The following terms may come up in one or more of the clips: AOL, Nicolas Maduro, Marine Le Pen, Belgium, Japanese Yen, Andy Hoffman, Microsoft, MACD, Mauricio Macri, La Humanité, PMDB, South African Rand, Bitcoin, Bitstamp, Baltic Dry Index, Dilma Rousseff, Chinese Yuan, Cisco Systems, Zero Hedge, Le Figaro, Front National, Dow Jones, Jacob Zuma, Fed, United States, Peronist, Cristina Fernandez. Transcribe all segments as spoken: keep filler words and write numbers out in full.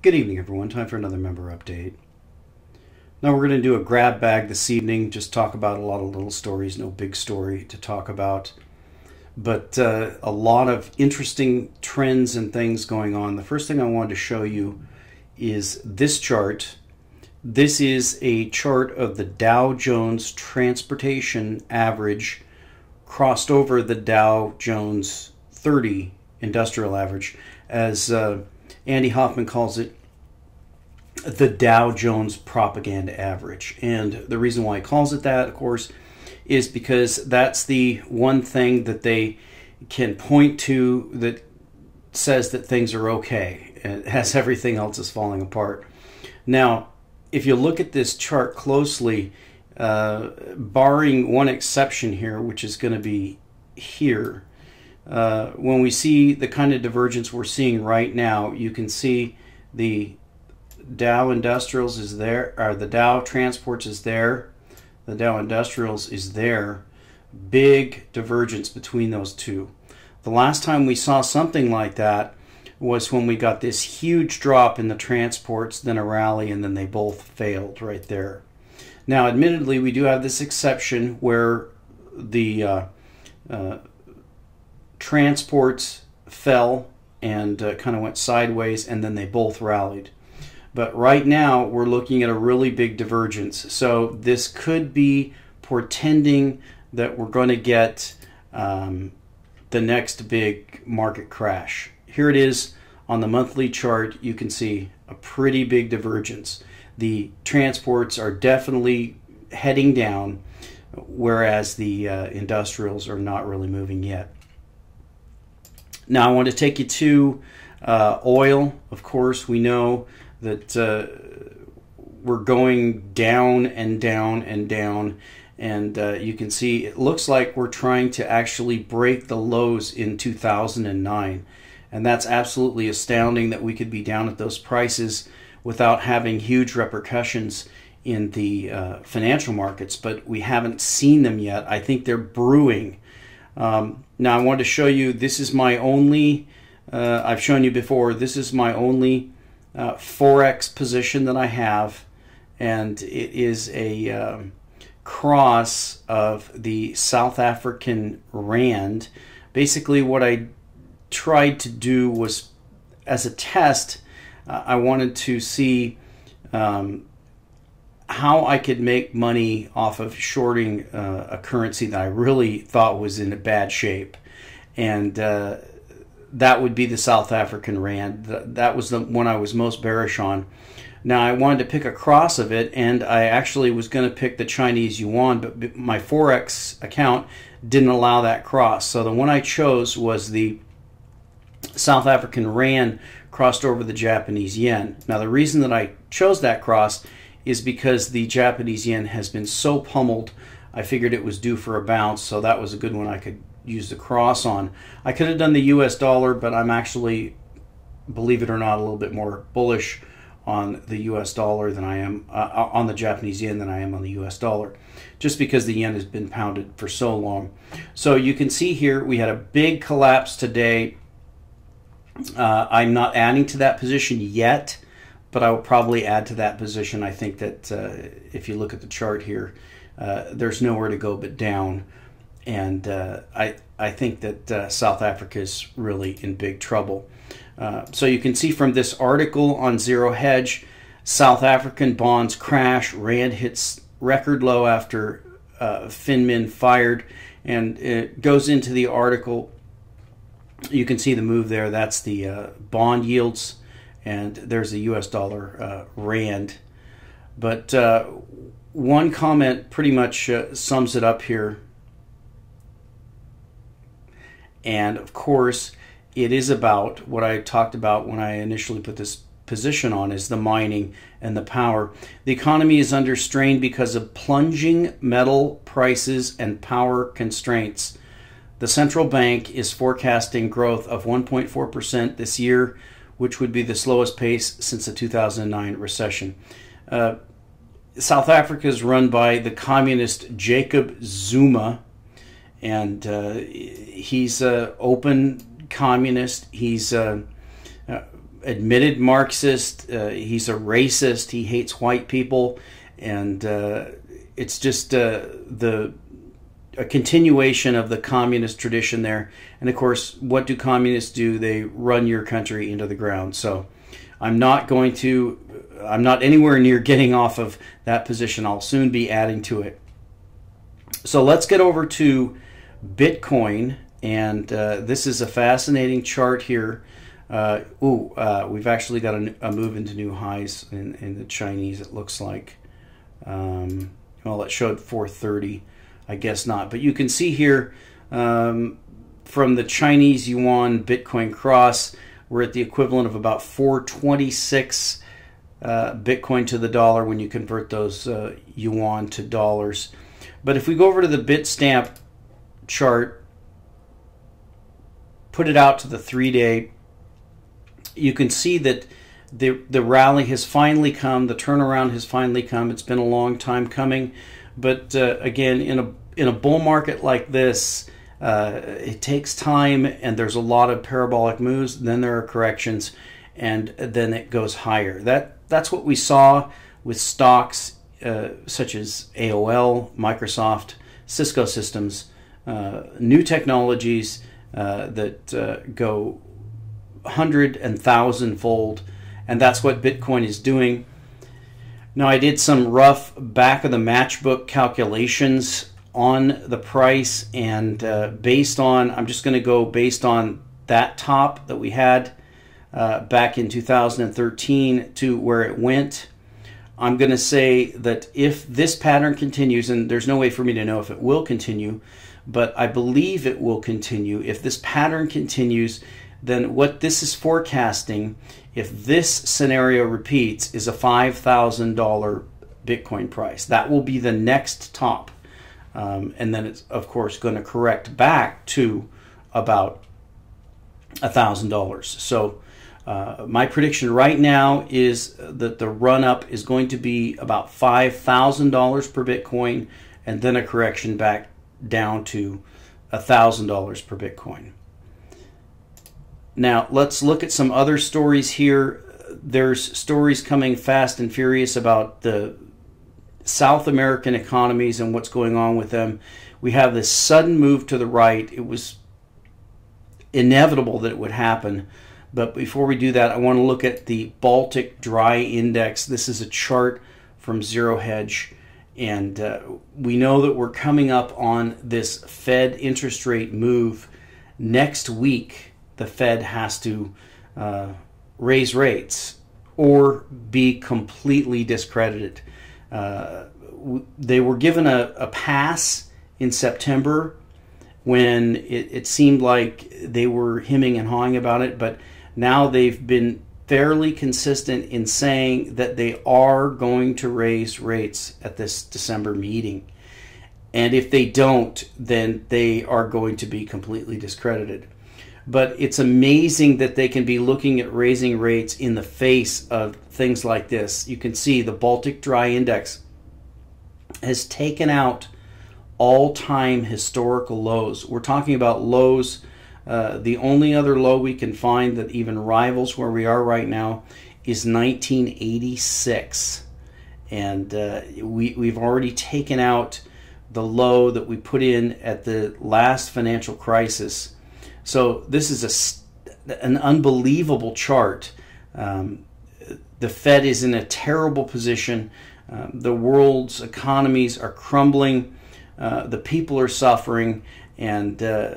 Good evening, everyone. Time for another member update. Now we're going to do a grab bag this evening, just talk about a lot of little stories, no big story to talk about, but uh, a lot of interesting trends and things going on. The first thing I wanted to show you is this chart. This is a chart of the Dow Jones Transportation Average crossed over the Dow Jones thirty Industrial Average, as uh, Andy Hoffman calls it, the Dow Jones Propaganda Average. And the reason why he calls it that, of course, is because that's the one thing that they can point to that says that things are okay as everything else is falling apart. Now, if you look at this chart closely, uh, barring one exception here, which is going to be here, Uh, when we see the kind of divergence we're seeing right now, you can see the Dow Industrials is there, or the Dow Transports is there, the Dow Industrials is there. Big divergence between those two. The last time we saw something like that was when we got this huge drop in the transports, then a rally, and then they both failed right there. Now, admittedly, we do have this exception where the uh, uh, transports fell and uh, kind of went sideways, and then they both rallied. But right now we're looking at a really big divergence, so this could be portending that we're going to get um, the next big market crash. Here it is on the monthly chart. You can see a pretty big divergence. The transports are definitely heading down, whereas the uh, industrials are not really moving yet. Now I want to take you to uh, oil. Of course, we know that uh, we're going down and down and down, and uh, you can see it looks like we're trying to actually break the lows in two thousand nine, and that's absolutely astounding that we could be down at those prices without having huge repercussions in the uh, financial markets, but we haven't seen them yet. I think they're brewing. Um, now I wanted to show you, this is my only, uh, I've shown you before, this is my only uh, Forex position that I have, and it is a um, cross of the South African Rand. Basically what I tried to do was, as a test, uh, I wanted to see um, how I could make money off of shorting uh, a currency that I really thought was in a bad shape. And uh, that would be the South African Rand. That was the one I was most bearish on. Now, I wanted to pick a cross of it, and I actually was going to pick the Chinese Yuan, but my Forex account didn't allow that cross. So the one I chose was the South African Rand crossed over the Japanese Yen. Now, the reason that I chose that cross is because the Japanese yen has been so pummeled. I figured it was due for a bounce, so that was a good one I could use the cross on. I could have done the U S dollar, but I'm actually, believe it or not, a little bit more bullish on the U S dollar than I am, uh, on the Japanese yen than I am on the U S dollar, just because the yen has been pounded for so long. So you can see here we had a big collapse today. Uh, I'm not adding to that position yet, but I will probably add to that position. I think that uh, if you look at the chart here, uh, there's nowhere to go but down. And uh, I, I think that uh, South Africa is really in big trouble. Uh, so you can see from this article on Zero Hedge, South African bonds crash, Rand hits record low after uh, FinMin fired. And it goes into the article. You can see the move there. That's the uh, bond yields. And there's the U S dollar uh, Rand. But uh, one comment pretty much uh, sums it up here. And of course, it is about what I talked about when I initially put this position on, is the mining and the power. The economy is under strain because of plunging metal prices and power constraints. The central bank is forecasting growth of one point four percent this year, which would be the slowest pace since the two thousand nine recession. Uh, South Africa is run by the communist Jacob Zuma, and uh, he's an open communist. He's uh, uh, admitted Marxist. Uh, he's a racist. He hates white people. And uh, it's just uh, the a continuation of the communist tradition there. And of course, what do communists do? They run your country into the ground. So I'm not going to, I'm not anywhere near getting off of that position. I'll soon be adding to it. So let's get over to Bitcoin. And uh, this is a fascinating chart here. Uh, ooh, uh, we've actually got a, a move into new highs in, in the Chinese, it looks like. Um, well, it showed four thirty. I guess not. But you can see here um, from the Chinese Yuan Bitcoin cross, we're at the equivalent of about four twenty-six uh, Bitcoin to the dollar when you convert those uh, Yuan to dollars. But if we go over to the Bitstamp chart, put it out to the three-day, you can see that the, the rally has finally come, the turnaround has finally come. It's been a long time coming. But uh, again, in a in a bull market like this, uh, it takes time, and there's a lot of parabolic moves. Then there are corrections, and then it goes higher. That that's what we saw with stocks uh, such as A O L, Microsoft, Cisco Systems, uh, new technologies uh, that uh, go hundred and thousand fold, and that's what Bitcoin is doing. Now, I did some rough back of the matchbook calculations on the price, and uh, based on, I'm just going to go based on that top that we had uh, back in two thousand thirteen to where it went. I'm going to say that if this pattern continues, and there's no way for me to know if it will continue, but I believe it will continue. If this pattern continues, then what this is forecasting, if this scenario repeats, is a five thousand dollar Bitcoin price. That will be the next top. Um, and then it's, of course, going to correct back to about one thousand dollars. So uh, my prediction right now is that the run-up is going to be about five thousand dollars per Bitcoin, and then a correction back down to one thousand dollars per Bitcoin. Now, let's look at some other stories here. There's stories coming fast and furious about the South American economies and what's going on with them. We have this sudden move to the right. It was inevitable that it would happen. But before we do that, I want to look at the Baltic Dry Index. This is a chart from Zero Hedge. And uh, we know that we're coming up on this Fed interest rate move next week. The Fed has to uh, raise rates or be completely discredited. Uh, they were given a, a pass in September when it, it seemed like they were hemming and hawing about it, but now they've been fairly consistent in saying that they are going to raise rates at this December meeting. And if they don't, then they are going to be completely discredited. But it's amazing that they can be looking at raising rates in the face of things like this. You can see the Baltic Dry Index has taken out all-time historical lows. We're talking about lows. Uh, the only other low we can find that even rivals where we are right now is nineteen eighty-six. And uh, we, we've already taken out the low that we put in at the last financial crisis. So this is a, an unbelievable chart. Um, the Fed is in a terrible position. Uh, the world's economies are crumbling. Uh, the people are suffering. And uh,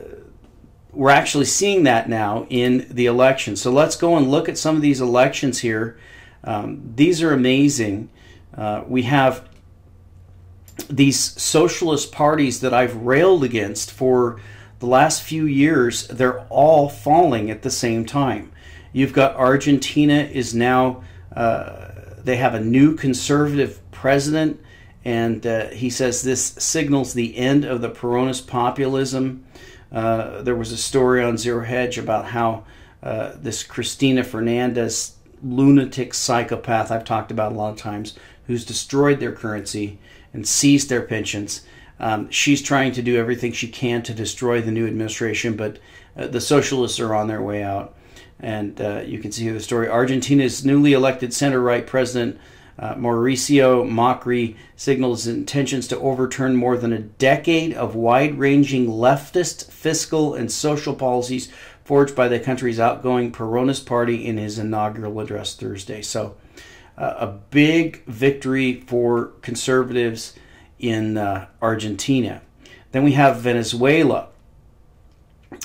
we're actually seeing that now in the election. So let's go and look at some of these elections here. Um, these are amazing. Uh, we have these socialist parties that I've railed against for the last few years. They're all falling at the same time. You've got Argentina is now, uh, they have a new conservative president, and uh, he says this signals the end of the Peronist populism. Uh, there was a story on Zero Hedge about how uh, this Cristina Fernandez, lunatic psychopath I've talked about a lot of times, who's destroyed their currency and seized their pensions. Um, she's trying to do everything she can to destroy the new administration, but uh, the socialists are on their way out. And uh, you can see the story. Argentina's newly elected center-right president, uh, Mauricio Macri, signals intentions to overturn more than a decade of wide-ranging leftist fiscal and social policies forged by the country's outgoing Peronist party in his inaugural address Thursday. So uh, a big victory for conservatives in uh, Argentina. Then we have Venezuela,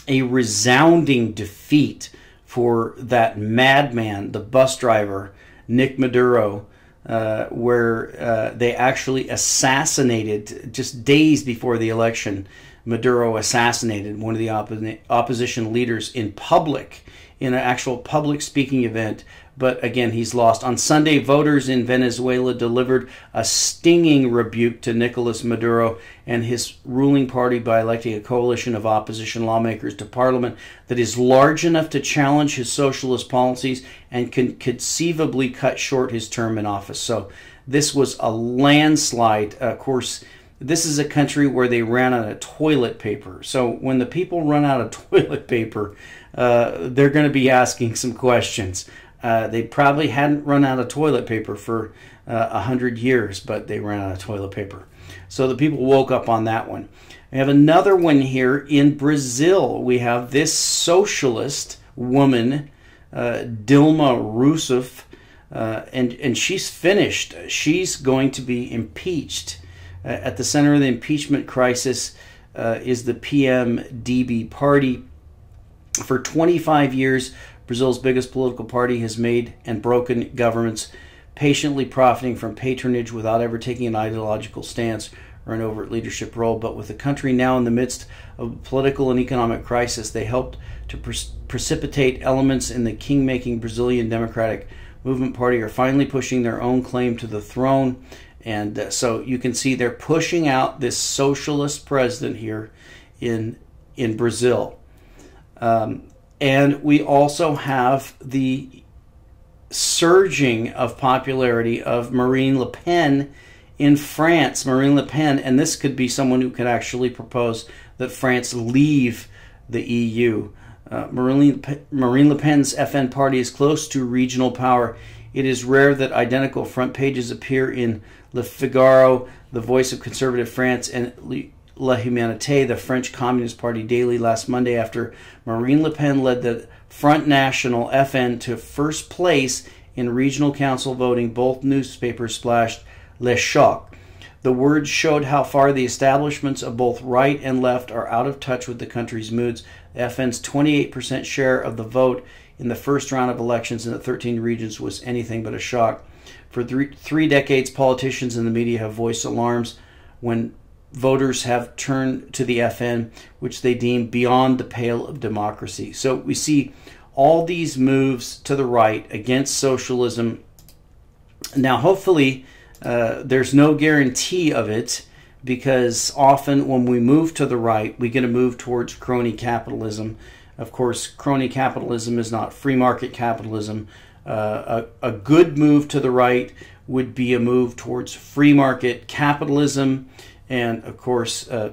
a resounding defeat for that madman, the bus driver, Nick Maduro, uh, where uh, they actually assassinated, just days before the election, Maduro assassinated one of the oppo opposition leaders in public, in an actual public speaking event. But again, he's lost. On Sunday, voters in Venezuela delivered a stinging rebuke to Nicolas Maduro and his ruling party by electing a coalition of opposition lawmakers to parliament that is large enough to challenge his socialist policies and can conceivably cut short his term in office. So this was a landslide. Of course, this is a country where they ran out of toilet paper. So when the people run out of toilet paper, uh, they're going to be asking some questions. Uh, they probably hadn't run out of toilet paper for a uh, hundred years, but they ran out of toilet paper. So the people woke up on that one. We have another one here in Brazil. We have this socialist woman, uh, Dilma Rousseff, uh, and, and she's finished. She's going to be impeached. Uh, at the center of the impeachment crisis uh, is the P M D B party. For twenty-five years, Brazil's biggest political party has made and broken governments, patiently profiting from patronage without ever taking an ideological stance or an overt leadership role. But with the country now in the midst of a political and economic crisis, they helped to pre precipitate elements in the king-making Brazilian Democratic Movement Party are finally pushing their own claim to the throne. And uh, so you can see they're pushing out this socialist president here in, in Brazil. Um, And we also have the surging of popularity of Marine Le Pen in France. Marine Le Pen, and this could be someone who could actually propose that France leave the E U. Uh, Marine, Marine Le Pen's F N party is close to regional power. It is rare that identical front pages appear in Le Figaro, the voice of conservative France, and Le La Humanité, the French Communist Party daily last Monday after Marine Le Pen led the Front National F N to first place in regional council voting. Both newspapers splashed Le Choc. The words showed how far the establishments of both right and left are out of touch with the country's moods. The F N's twenty-eight percent share of the vote in the first round of elections in the thirteen regions was anything but a shock. For three, three decades, politicians and the media have voiced alarms when voters have turned to the F N, which they deem beyond the pale of democracy. So we see all these moves to the right against socialism. Now, hopefully, uh, there's no guarantee of it, because often when we move to the right, we get a move towards crony capitalism. Of course, crony capitalism is not free market capitalism. Uh, a, a good move to the right would be a move towards free market capitalism, and of course uh,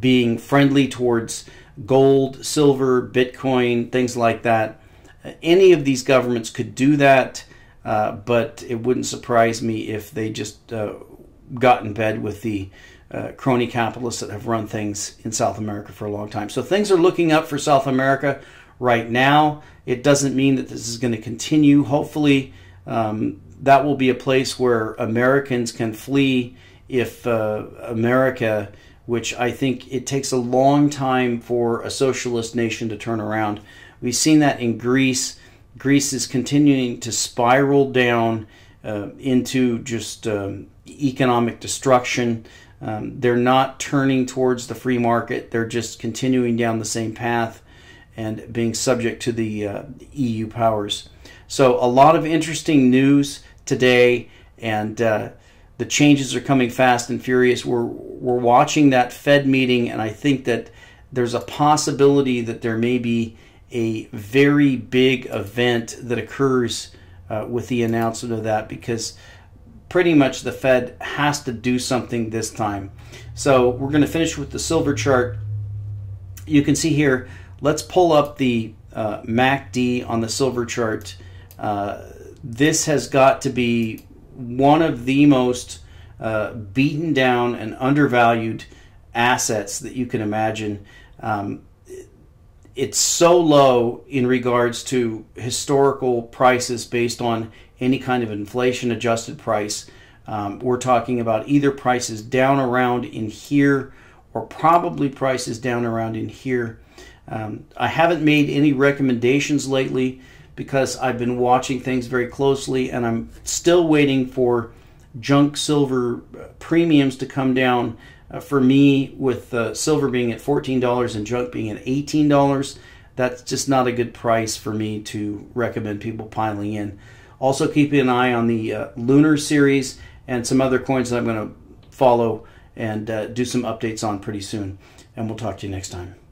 being friendly towards gold, silver, Bitcoin, things like that. Any of these governments could do that, uh, but it wouldn't surprise me if they just uh, got in bed with the uh, crony capitalists that have run things in South America for a long time. So things are looking up for South America right now. It doesn't mean that this is going to continue. Hopefully um, that will be a place where Americans can flee if uh, America, which I think it takes a long time for a socialist nation to turn around. We've seen that in Greece. Greece is continuing to spiral down uh, into just um, economic destruction. Um, they're not turning towards the free market. They're just continuing down the same path and being subject to the uh, E U powers. So a lot of interesting news today, and uh, the changes are coming fast and furious. We're, we're watching that Fed meeting, and I think that there's a possibility that there may be a very big event that occurs uh, with the announcement of that, because pretty much the Fed has to do something this time. So we're going to finish with the silver chart. You can see here, let's pull up the uh, M A C D on the silver chart. Uh, this has got to be one of the most uh, beaten down and undervalued assets that you can imagine. Um, it's so low in regards to historical prices based on any kind of inflation adjusted price. Um, we're talking about either prices down around in here or probably prices down around in here. Um, I haven't made any recommendations lately because I've been watching things very closely, and I'm still waiting for junk silver premiums to come down. Uh, for me, with uh, silver being at fourteen dollars and junk being at eighteen dollars, that's just not a good price for me to recommend people piling in. Also, keeping an eye on the uh, Lunar series and some other coins that I'm going to follow and uh, do some updates on pretty soon. And we'll talk to you next time.